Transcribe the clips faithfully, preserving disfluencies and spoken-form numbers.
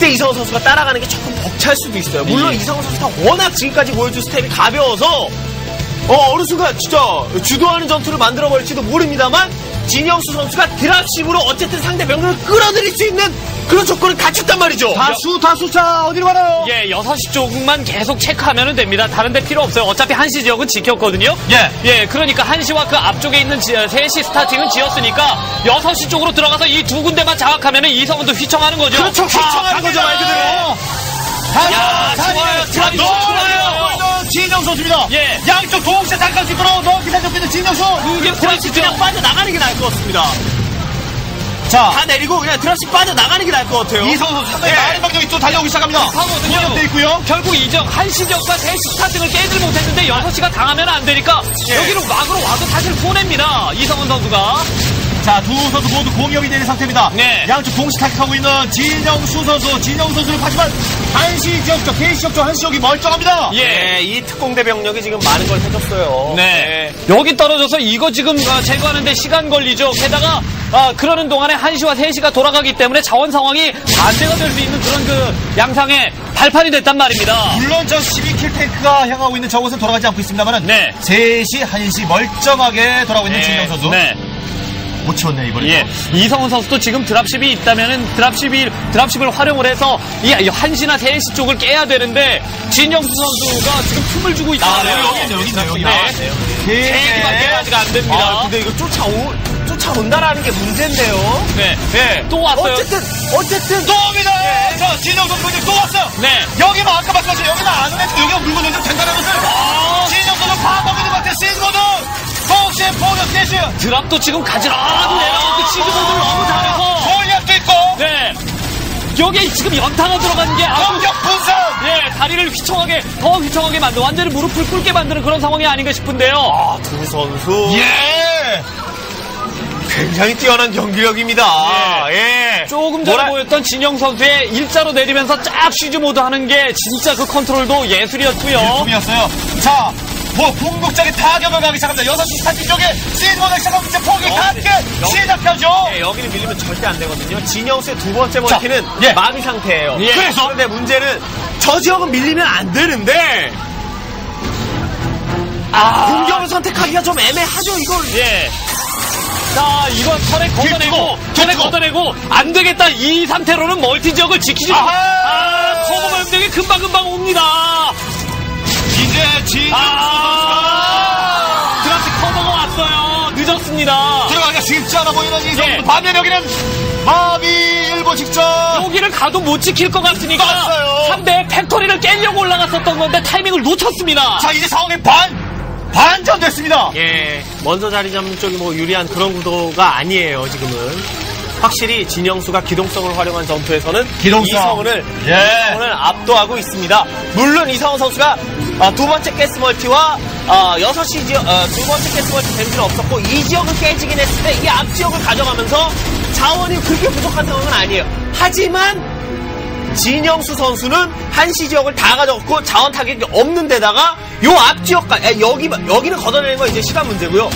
그때 이성훈 선수가 따라가는 게 조금 벅찰 수도 있어요. 물론 예. 이성훈 선수가 워낙 지금까지 보여준 스텝이 가벼워서 어, 어느 순간 진짜 주도하는 전투를 만들어버릴지도 모릅니다만 진영수 선수가 드랍십으로 어쨌든 상대 병력을 끌어들일 수 있는 그런 조건을 갖췄단 말이죠. 다수, 다수차 어디로 가나요? 예, 여섯 시 쪽만 계속 체크하면 됩니다. 다른 데 필요 없어요. 어차피 한시 지역은 지켰거든요. 예. 예, 그러니까 한시와 그 앞쪽에 있는 지, 세 시 스타팅은 지었으니까 여섯 시 쪽으로 들어가서 이 두 군데만 장악하면 이성훈도 휘청하는 거죠. 그렇죠. 휘청하는 아, 거죠. 말 그대로. 야, 좋아요. 참 너무 좋아요. 진영 선수입니다. 예. 양쪽 동시에 잠깐 뒤돌아 너무 기다렸는데 진영 선수. 그게 그렇지. 그냥 빠져나가는 게 나을 것 같습니다. 자, 다 내리고 그냥 드랍십 빠져나가는 게 나을 것 같아요. 이성훈 선수 상당히 많은 방향이 또 달려오기 시작합니다. 하거든요. 있고요. 결국 이적 한시적과 대시 스타팅을 깨질 못했는데 여섯 시가 당하면 안 되니까 예. 여기로 막으로 와도 사실 손해입니다. 이성훈 선수가. 자, 두 선수 모두 공격이 되는 상태입니다. 네. 양쪽 동시 타격하고 있는 진영수 선수, 진영수 선수는 하지만 한시 지역 쪽, 개시 지역 쪽, 한시 지역이 멀쩡합니다. 예, 네, 이 특공대 병력이 지금 많은 걸 해줬어요. 네. 네. 여기 떨어져서 이거 지금 제거하는데 시간 걸리죠. 게다가 아, 그러는 동안에 한시와 세시가 돌아가기 때문에 자원 상황이 반대가 될 수 있는 그런 그 양상의 발판이 됐단 말입니다. 물론 저 십이 킬 탱크가 향하고 있는 저곳은 돌아가지 않고 있습니다만은 네. 세시, 한시 멀쩡하게 돌아오고 있는 네. 진영수 선수. 네. 못 치웠네 이번에. 예. 이성훈 선수도 지금 드랍십이 있다면은 드랍십이 드랍십을 활용을 해서 이 한시나 세시 쪽을 깨야 되는데 진영수 선수가 지금 틈을 주고 있잖아요. 아, 여기 있네요, 여기 있네요, 여기 있네요. 세기가 깨가지가 안 됩니다. 아, 근데 이거 쫓아오 쫓아온다라는 게 문제인데요. 네, 네. 또 왔어요. 어쨌든 어쨌든 또 옵니다. 네. 자, 진영수 선수 또 왔어요. 네. 여기만 아까 말씀하신 여기만 안 오면 여기가 물고 던져 된다는 것을 진영수 선수 파악하고 있는 것 같아. 시즈거든. 드랍도 지금 가지런히 내려가고 치즈보드를 너무 잘해서 전략도 있고 네 여기에 지금 연타가 들어간 게 공격 분석 네 다리를 휘청하게 더 휘청하게 만든 완전히 무릎을 꿇게 만드는 그런 상황이 아닌가 싶은데요. 아, 두 선수 예 굉장히 뛰어난 경기력입니다. 예, 예. 조금 전에 뭐라... 보였던 진영 선수의 일자로 내리면서 쫙 쉬즈 모드 하는 게 진짜 그 컨트롤도 예술이었고요. 예술이었어요. 자. 뭐, 궁극적인 타격을 가기 시작합니다. 여섯 시 스타팅 쪽에 시즈모드가 시작하면 이제 포격이 함께 시작하죠. 예, 여기는 밀리면 절대 안 되거든요. 진영수의 두 번째 멀티는 예. 마비 상태예요. 예. 그래서? 그런데 문제는 저 지역은 밀리면 안 되는데 아, 공격을 선택하기가 좀 애매하죠, 이걸. 예. 자, 이건 털에 걷어내고, 털에 걷어내고, 안 되겠다. 이 상태로는 멀티 지역을 지키지 못해. 아, 소금 병력이 금방금방 옵니다. 이제 진영수 선수가 드랍시 커버가 왔어요. 늦었습니다. 들어가기가 쉽지 않아 보이는 이 선수. 예. 반면 여기는 마비 일보 직전. 여기를 가도 못 지킬 것 같으니까 상대의 팩토리를 깨려고 올라갔었던 건데 타이밍을 놓쳤습니다. 자, 이제 상황이 반! 반전됐습니다. 예, 먼저 자리 잡는 쪽이 뭐 유리한 그런 구도가 아니에요, 지금은. 확실히 진영수가 기동성을 활용한 전투에서는 기동성. 이성훈을, 예. 이성훈을 압도하고 있습니다. 물론 이성훈 선수가 어, 두 번째 가스멀티와 어, 여섯 시 지역, 어, 두 번째 가스멀티 댐지는 없었고 이 지역은 깨지긴 했는데 이 앞 지역을 가져가면서 자원이 그렇게 부족한 상황은 아니에요. 하지만 진영수 선수는 한시 지역을 다 가져갔고 자원 타격이 없는 데다가 요 앞 지역까지 여기, 여기는 걷어내는 건 이제 시간 문제고요.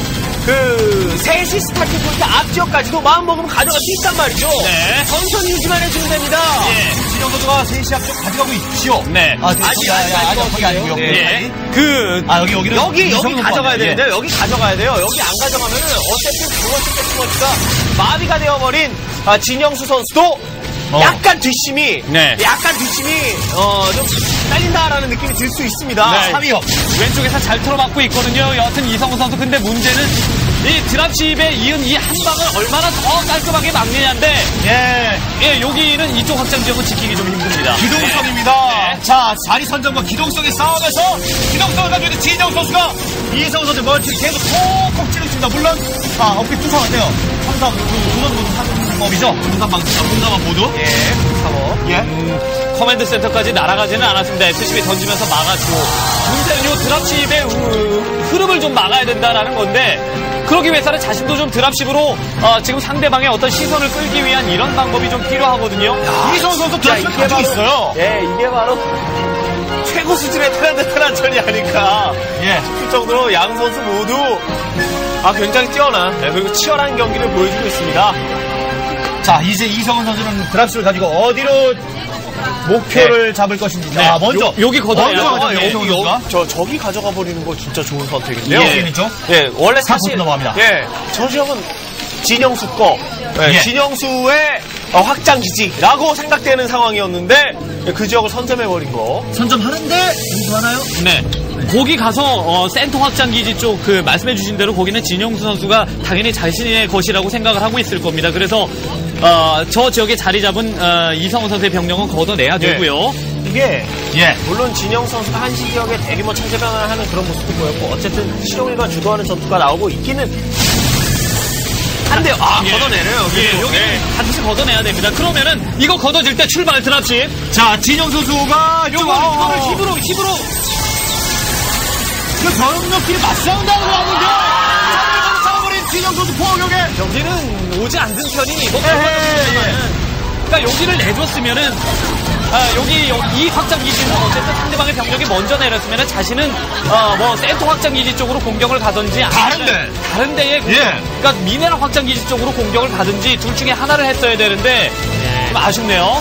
그 세시 스타팅 포인트 앞 지역까지도 마음먹으면 가져갈 수 있단 말이죠. 네. 전선 유지만 해주면 됩니다. 예. 진영 선수가 세시 앞쪽 가져가고 있지요. 네. 아, 아직 아직 아니고요. 네. 그 아, 여기 여기는 여기 여기 가져가야 되는데 예. 여기 가져가야 돼요. 여기 안 가져가면은 어쨌든 그것이 마비가 되어버린 아, 진영수 선수도 어. 약간 뒷심이 네. 약간 뒷심이 어, 좀 딸린다라는 느낌이 들 수 있습니다. 네. 삼 위업 왼쪽에서 잘 틀어막고 있거든요. 여하튼 이성훈 선수 근데 문제는 이 드랍십에 이은 이 한 방을 얼마나 더 깔끔하게 막느냐인데 예. 예, 여기는 이쪽 확장 지역은 지키기 좀 힘듭니다. 기동성입니다. 네. 자, 자리 선정과 기동성의 싸움에서 기동성을 가지고 있는 진영 선수가 이성훈 선수 멀티를 계속 콕콕 찌르고 있습니다. 물론 아, 어깨 투사 같아요. 삼사 우선 모두 사는 법이죠. 공산방지자, 공산방 모두. 예, 공산법. 예. 음, 커맨드 센터까지 날아가지는 않았습니다. 에프씨비 던지면서 막았고. 문제는 요 드랍십의 흐름을 좀 막아야 된다라는 건데, 그러기 위해서는 자신도 좀 드랍십으로, 어, 지금 상대방의 어떤 시선을 끌기 위한 이런 방법이 좀 필요하거든요. 이성훈 선수 드랍십이 가지고 있어요. 예, 이게 바로. 최고 수준의 테란테란 전이 아닐까 예. 싶을 정도로 양 선수 모두, 아, 굉장히 뛰어난, 네, 그리고 치열한 경기를 보여주고 있습니다. 자, 이제 이성훈 선수는 드랍십을 가지고 어디로 목표를 네. 잡을 것입니다. 네. 아, 먼저 요, 여기 거둬야 돼요. 저 저기 가져가 버리는 거 진짜 좋은 선택인데요. 예, 예. 원래 사실 예, 저 지역은 진영수 거, 예. 진영수의 확장기지라고 생각되는 상황이었는데 그 지역을 선점해 버린 거. 선점하는데 인수하나요? 네. 거기 가서 어, 센터 확장기지 쪽 그 말씀해주신 대로 거기는 진영수 선수가 당연히 자신의 것이라고 생각을 하고 있을 겁니다. 그래서 어, 저 지역에 자리 잡은 어, 이성훈 선수의 병력은 걷어내야 되고요. 예. 이게 예. 물론 진영수 선수가 한시 지역에 대규모 체제 변화하는 그런 모습도 보였고 어쨌든 실용일관 주도하는 전투가 나오고 있기는 한데요. 아, 아 예. 걷어내네요. 예. 여기 예. 반드시 걷어내야 됩니다. 그러면은 이거 걷어질 때 출발 드랍십. 자, 진영수 선수가 요거 이거를 힘으로 힘으로. 그 병력끼리 맞싸운다는 거 아닌데 자리를 잡아버린 진영수 포격에 여기는 오지 않는 편이 이거 그러니까 여기를 내줬으면은 아, 여기, 여기 이 확장기지는 어쨌든 상대방의 병력이 먼저 내렸으면은 자신은 어, 뭐 센터 확장기지 쪽으로 공격을 가든지 다른데 다른데에 예. 그러니까 미네랄 확장기지 쪽으로 공격을 가든지 둘 중에 하나를 했어야 되는데 좀 아쉽네요.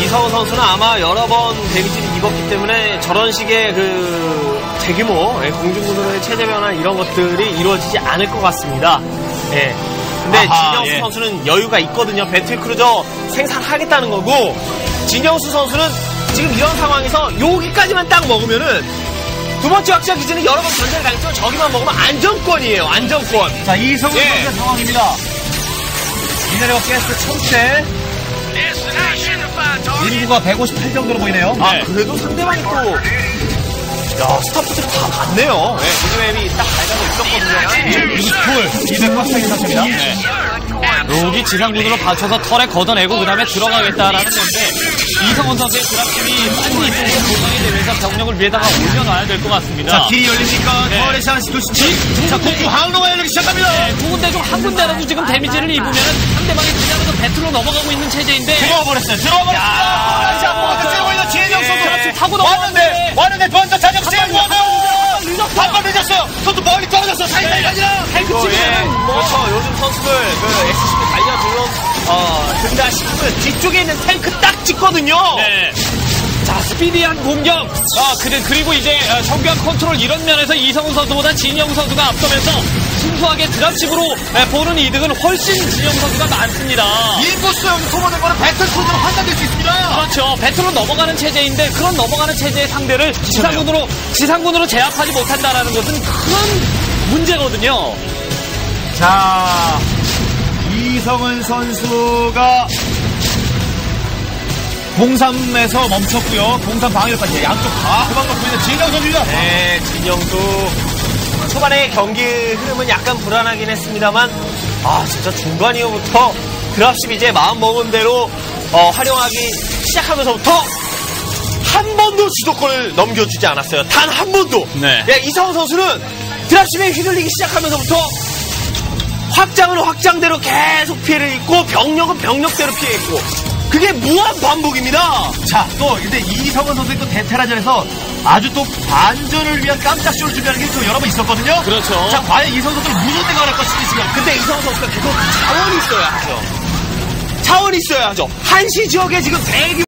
이성훈 선수는 아마 여러 번 데미지를 입었기 때문에 저런 식의 그 대규모 공중군으로의 체제 변화 이런 것들이 이루어지지 않을 것 같습니다. 예. 근데 아하, 진영수 예. 선수는 여유가 있거든요. 배틀크루저 생산하겠다는 거고 진영수 선수는 지금 이런 상황에서 여기까지만 딱 먹으면은 두 번째 확장 기지는 여러 번 전쟁을 당했지만 저기만 먹으면 안정권이에요. 안정권. 자, 이성훈 예. 선수의 상황입니다. 미네랄 가스 천대 인구가 백오십팔 정도로 보이네요. 아, 네. 그래도 상대방이 또, 야, 스타포트를 다 봤네요. 네, 미드맵이 딱 발견을 있었거든요. 툴, 이백 퍼센트 상태입니다. 네. 여기 지상군으로 받쳐서 털에 걷어내고, 그 다음에 들어가겠다라는 건데, 이성훈 선수의 드랍팀이 빨리 이쪽으로 보강이 되면서 병력을 위에다가 올려놔야 될 것 같습니다. 자, 길이 열리니까 네. 털에 샷이 도시지. 자, 공구 항로가 열리기 시작합니다. 네, 두 군데 중 한 군데라도 지금 데미지를 입으면은 상대방이 그냥으로 배틀로 넘어가고 있는 체제인데. 들어와버렸어요. 들어와버렸어요. 다시 한 번 더 찔러버리다 진영수 드랍팀 타고 넘어왔는데, 왔는데, 먼저 자격증 구하고! 한번 늦었어요. 선수 멀리 떨어졌어. 사이사이 가지라. 탱크치기는 그렇죠. 요즘 선수들 그 엑스씨비 달려 들어온 어 등다 싶으면 뒤쪽에 있는 탱크 딱 찍거든요. 네. 자, 스피디한 공격. 아, 그래, 그리고 이제 정교한 컨트롤 이런 면에서 이성훈 선수보다 진영 선수가 앞서면서 순수하게 드랍식으로 보는 이득은 훨씬 진영 선수가 많습니다. 인구수용 소모된 거는 배틀크루저로 판단될 수 있습니다. 그렇죠. 배틀로 넘어가는 체제인데 그런 넘어가는 체제의 상대를 지상군으로 지상군으로 제압하지 못한다라는 것은 큰 문제거든요. 자, 이성훈 선수가 공삼에서 멈췄고요. 공삼 방해로까지 양쪽 다 도망가고 있는 진영 선수입니다. 네, 진영도 초반에 경기 흐름은 약간 불안하긴 했습니다만 아 진짜 중간 이후부터 드랍십 이제 마음먹은 대로 어, 활용하기 시작하면서부터 한 번도 주도권을 넘겨주지 않았어요. 단 한 번도. 네. 네, 이성훈 선수는 드랍십에 휘둘리기 시작하면서부터 확장은 확장대로 계속 피해를 입고 병력은 병력대로 피해 입고 그게 무한 반복입니다. 자, 또 근데 이성훈 선수의 또 대테라전에서 아주 또 반전을 위한 깜짝 쇼를 준비하는 게 또 여러 번 있었거든요. 그렇죠. 자, 과연 이성훈 선수는 무슨 생각을 할 것인지 지금. 근데 이성훈 선수가 그거 차원이 있어야 하죠. 차원이 있어야 하죠. 한시 지역에 지금 대기.